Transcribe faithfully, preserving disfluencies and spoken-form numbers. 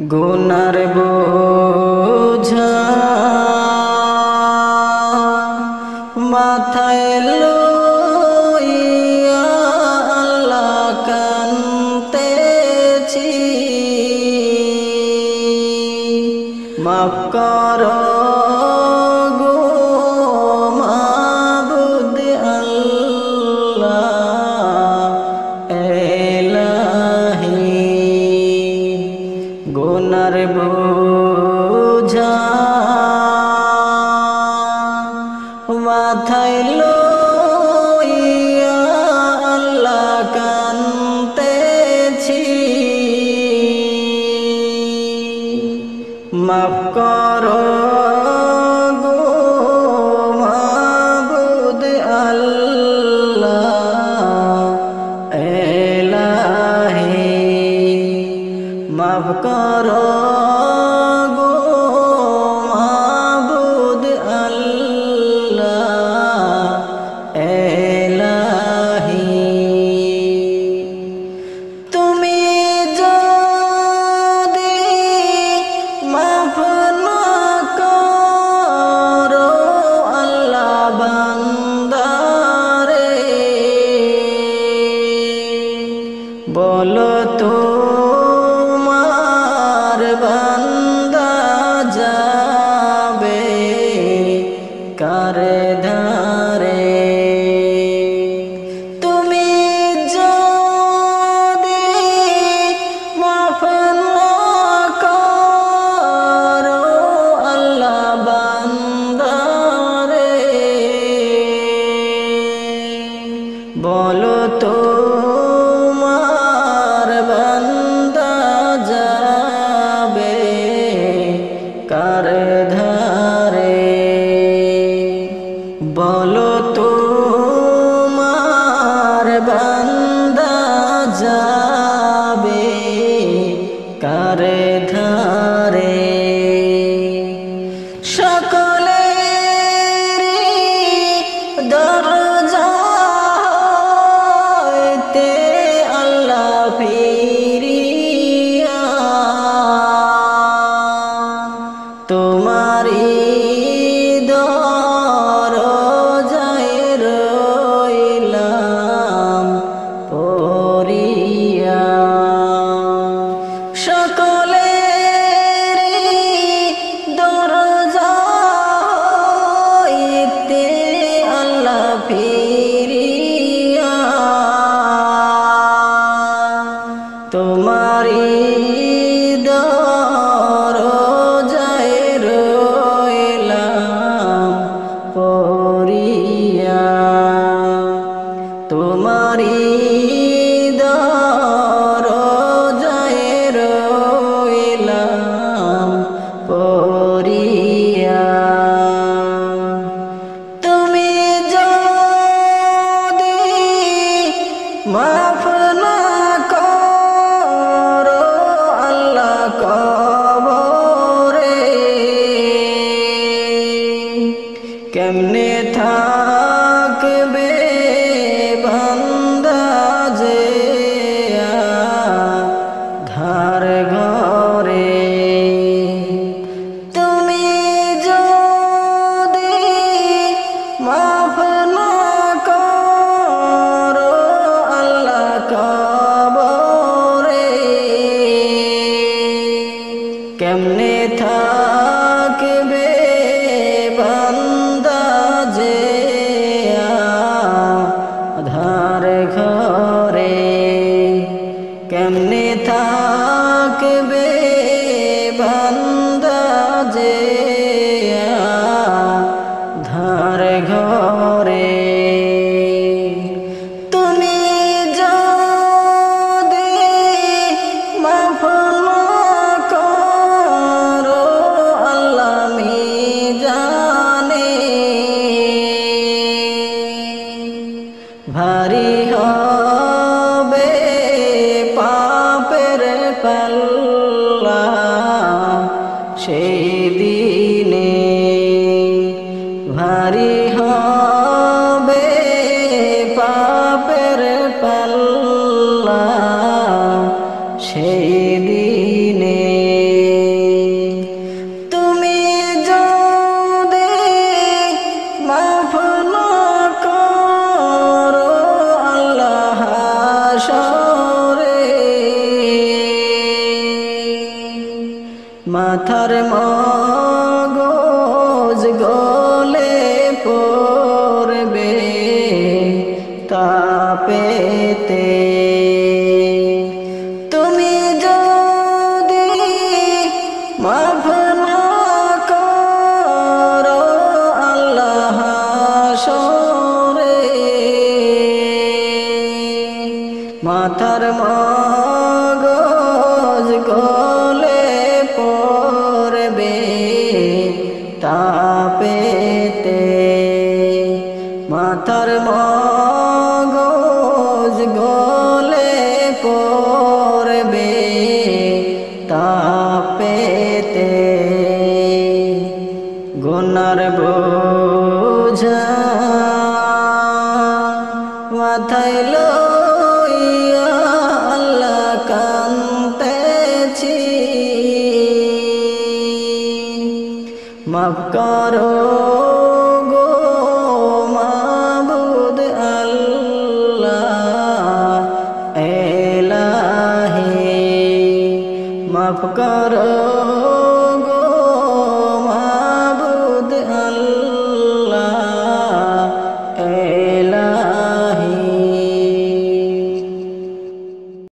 Gunnar बोझा माथाय लइया आल्ला कानतेछि माफ करो गो माबुद अल्लाह गुनार बोझा माथाय लइया आल्ला कानतेछि माफ करो गो माबुद अल्लाह एलाही माफ करो गो माबूद अल्लाह एलाही। तुमी जदि माफ ना करो अल्लाह बंदारे बोलो तो बोलो तो मार बंदा जाबे कर धारे बोलो तो मार बंदा जाबे कर धारे। सकलेरी दर तुम्हारी दरो जाए रोयला पोरिया तुम्हारी दरो जाए रोयला पोरिया। तुमी जदि माफ ना कैमने थाकबे बंदा जे आधार घरे। तुमी जदि माफ ना करो अल्लाह कबरे कैमने थाकबे कैमने थाकबे बंदा जे आधार घरे। तुमी जदि माफ ना करो अल्लाह। মাথার মগজ গলে পড়বে তাপেতে। তুমি যদি মাফ না করো আল্লাহ হাসরে, মাথার মগজ গলে পড়বে তাপেতে। মাথার মগজ গলে পড়বে তাপেতে। গুনার বোঝা মাথায় লইয়া আল্লাহ কাঁদতেছি, মাফ করো